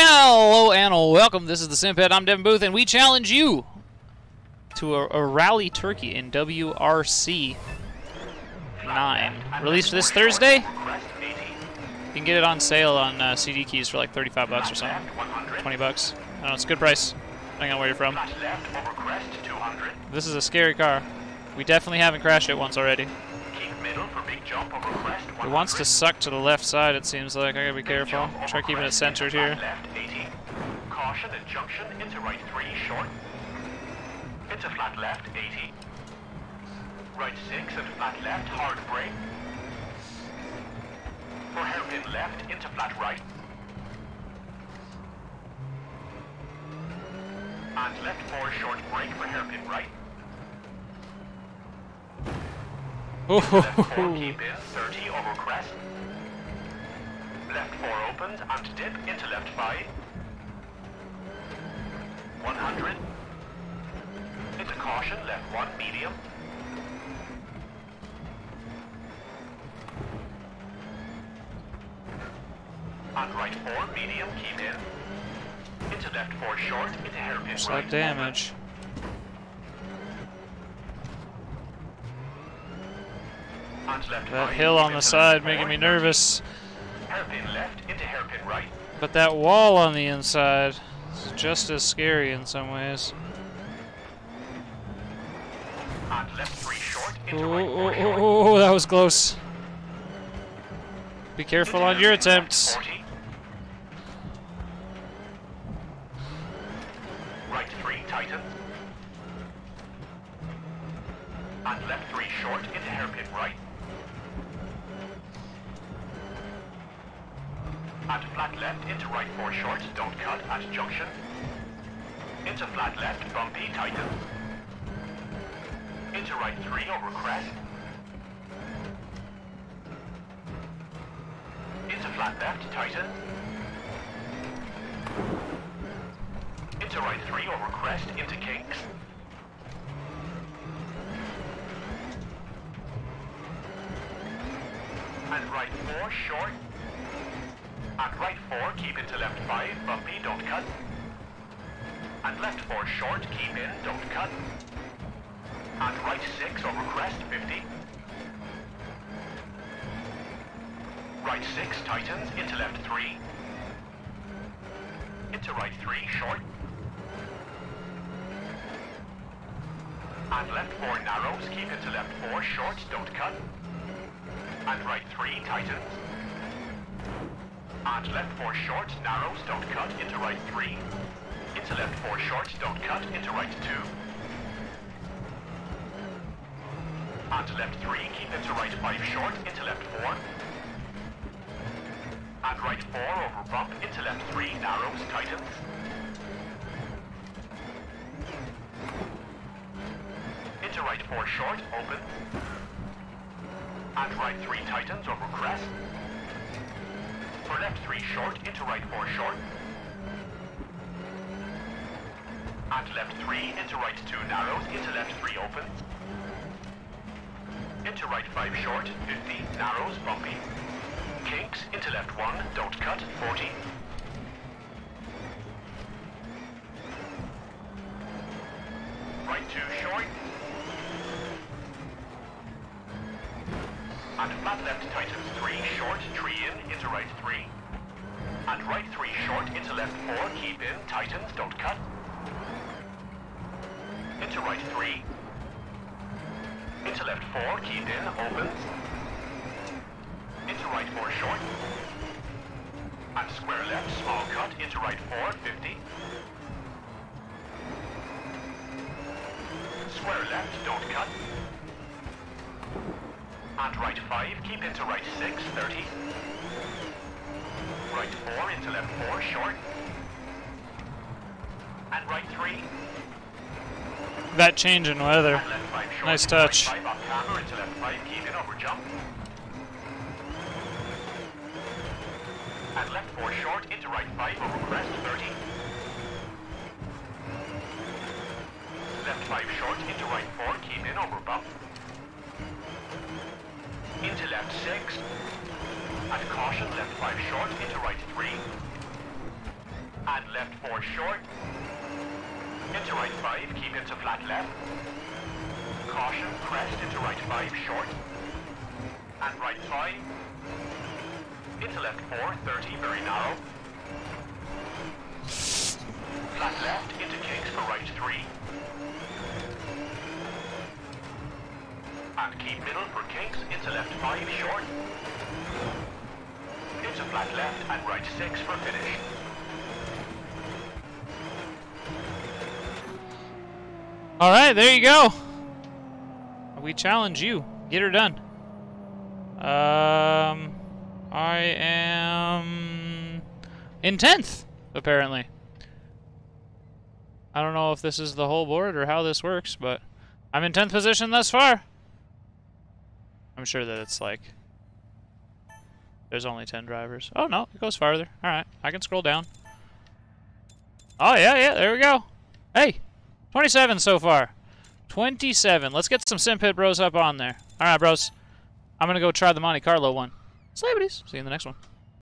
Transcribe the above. Hello and welcome, this is the Simpit, I'm Devin Booth, and we challenge you to a rally turkey in WRC 9. Released this Thursday. You can get it on sale on CD keys for like 35 bucks or something, 20 bucks. I don't know, it's a good price, depending on where you're from. This is a scary car. We definitely haven't crashed it once already. It wants to suck to the left side, it seems like. I gotta be careful. Try keeping it centered here. And left 4 short brake for hairpin right. Left 4 keep in, 30 over crest. Left 4 opens and dip into left 5. 100. Into caution, left 1 medium. And right 4 medium keep in. Into left 4 short, into hairpin right. Slight damage. That hill on the side making me nervous. Hairpin left into hairpin right. But that wall on the inside is just as scary in some ways. Oh, that was close. Be careful on your attempts. Right 3 tighten. And left 3 short into hairpin right. At flat left into right 4 short, don't cut at junction. Into flat left, bumpy tighten. Into right 3 over crest. Into flat left, tighten. Into right 3 over crest, into kinks. And right 4 short. And right 4, keep into left 5, bumpy, don't cut. And left 4 short, keep in, don't cut. And right 6 over crest, 50. Right 6 tightens, into left 3. Into right 3 short. And left 4 narrows, keep into left 4 short, don't cut. And right 3 tightens. And left 4 short, narrows, don't cut, into right 3. Into left 4 short, don't cut, into right 2. And left 3, keep into right 5 short, into left 4. And right 4 over bump, into left 3, narrows, tightens. Into right 4 short, open. And right 3 tightens over crest. For left 3 short, into right 4 short. And left 3, into right 2 narrows, into left 3 opens. Into right 5 short, 50, narrows, bumpy. Kinks, into left 1, don't cut, 40. Right 2 short. And flat left tightens 3 short, tree in, into right 3. And right 3 short, into left 4, keep in, tightens, don't cut. Into right 3. Into left 4, keep in, opens. Into right 4 short. And square left, small cut, into right 4, 50. Square left, don't cut. And right 5, keep into right 6, 30. Right 4 into left 4, short. And right 3. That change in weather. And left 5 short, nice touch. Right 5 up camber into left 5, keep in over jump. And left 4 short into right 5 over crest, 30. Left 5 short into right 4, keep in over bump. Into left 6, and caution left 5 short, into right 3. 4 short. Into right 5, keep into flat left. Caution, crest into right 5 short. And right 5. Into left 4, 30, very narrow. Flat left, into kinks for right 3. And keep middle for kinks, into left 5 short. Into flat left and right 6 for finish. All right, there you go. We challenge you. Get her done. I am in 10th, apparently. I don't know if this is the whole board or how this works, but I'm in 10th position thus far. I'm sure that it's like there's only 10 drivers. Oh, no, it goes farther. All right, I can scroll down. Oh, yeah, there we go. Hey, 27 so far. 27. Let's get some Simpit bros up on there. All right, bros. I'm going to go try the Monte Carlo one. Celebrities. See you in the next one.